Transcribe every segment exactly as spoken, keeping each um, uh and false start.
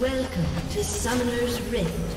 Welcome to Summoner's Rift.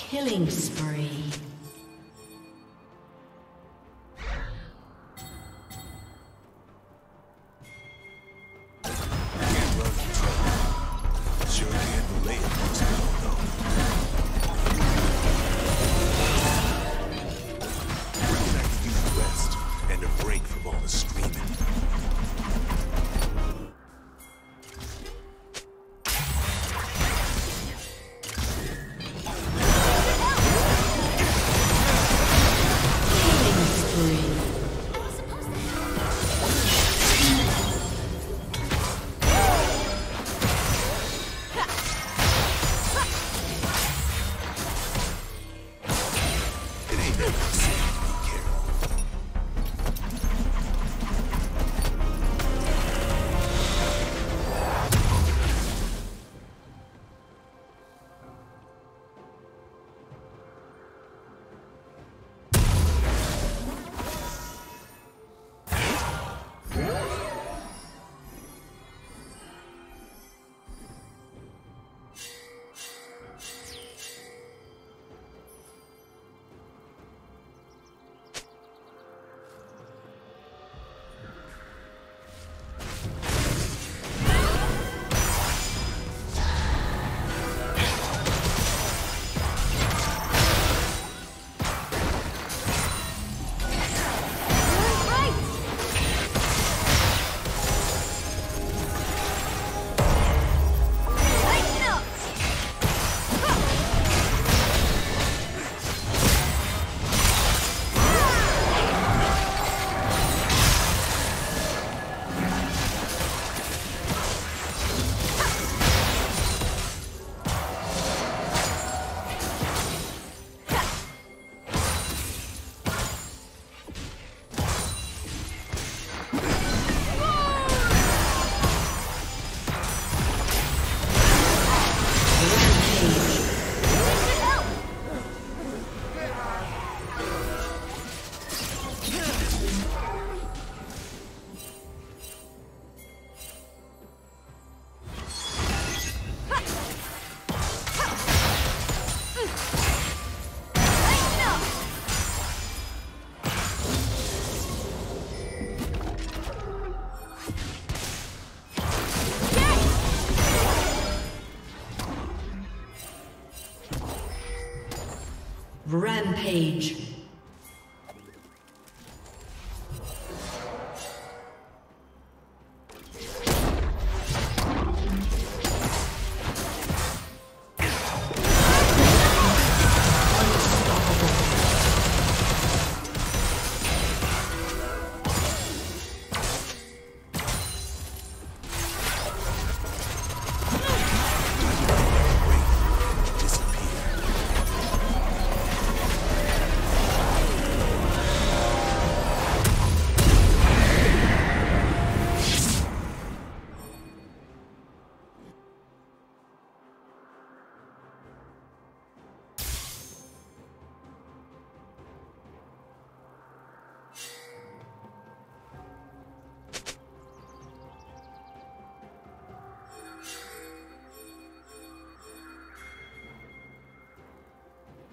Killing spree. Rampage.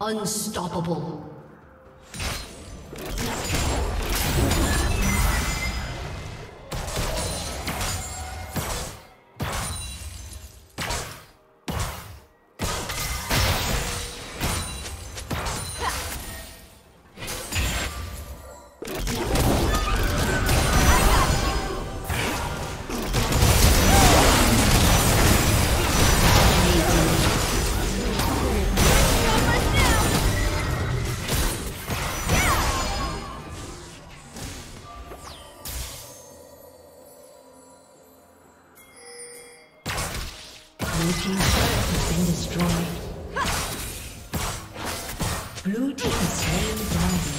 Unstoppable. Blue team's turret has been destroyed. Blue team slain the dragon.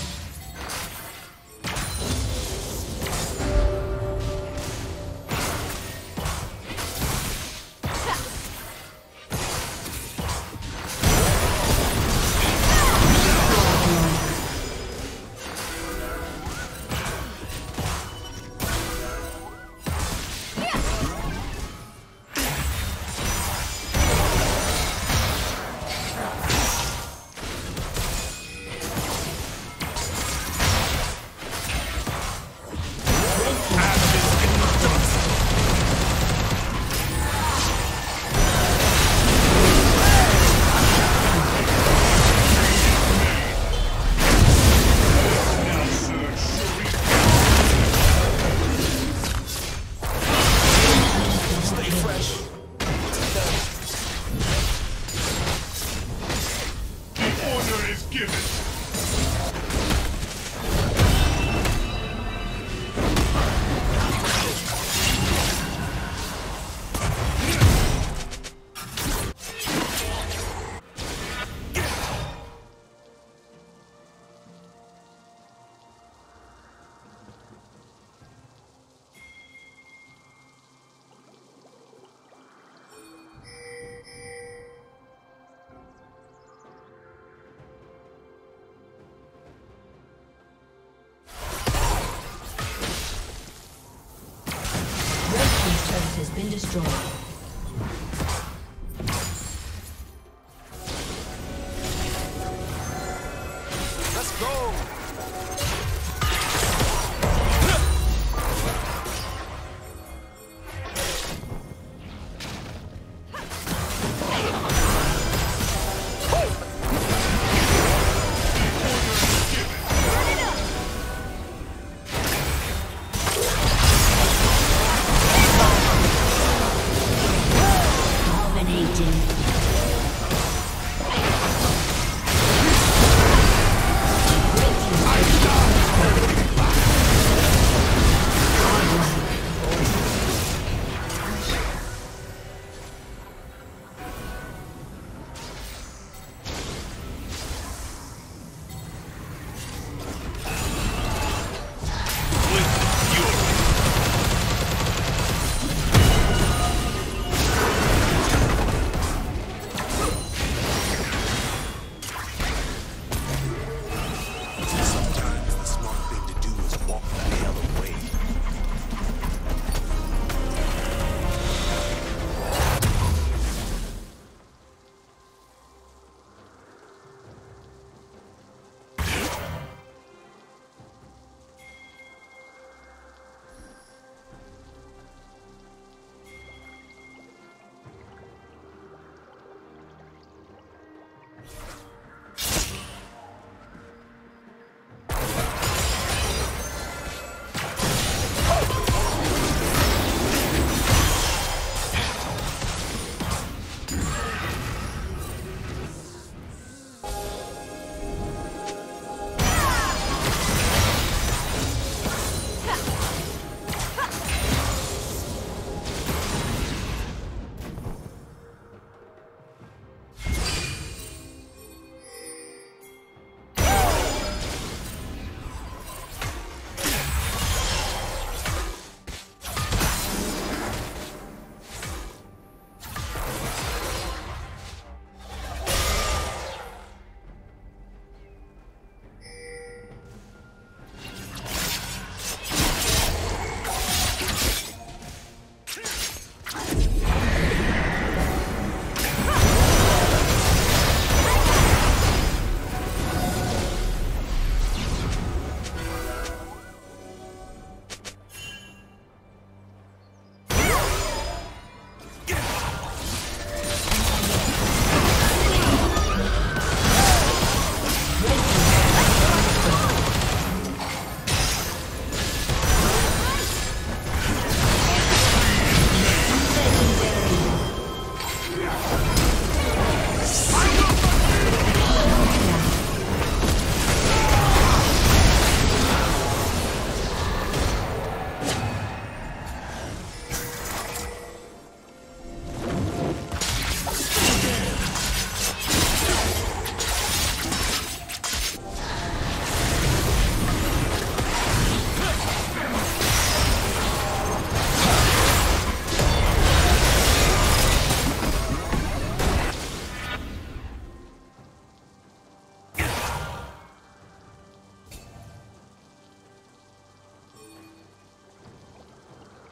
Destroyed.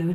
Blue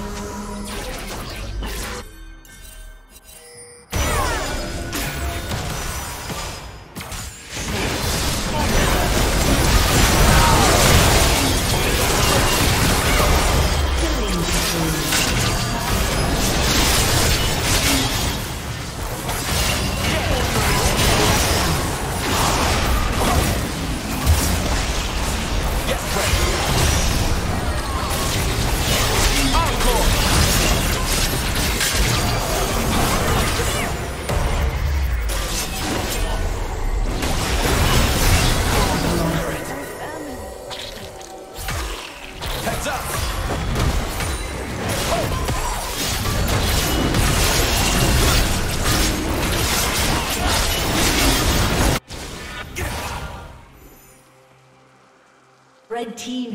Red team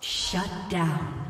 Shut down.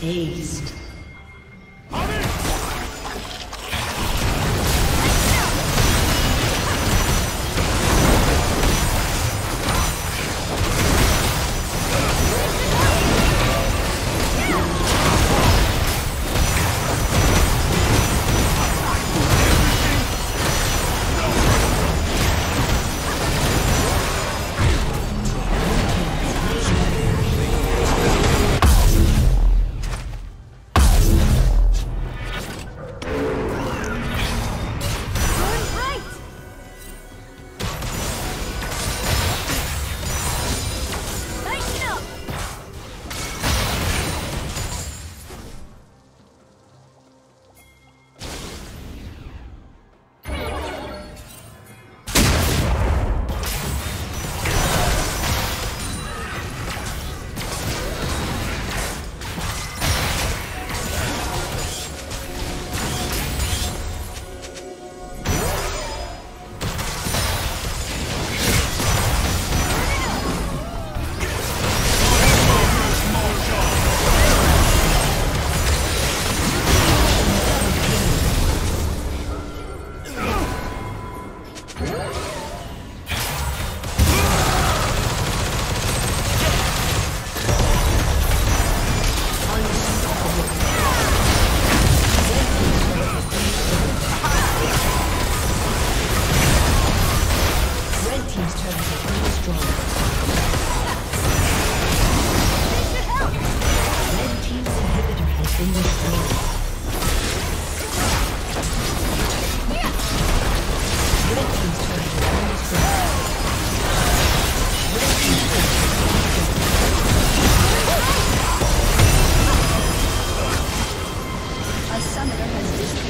Dazed.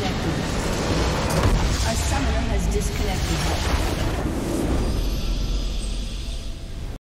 disconnected. A summoner has disconnected.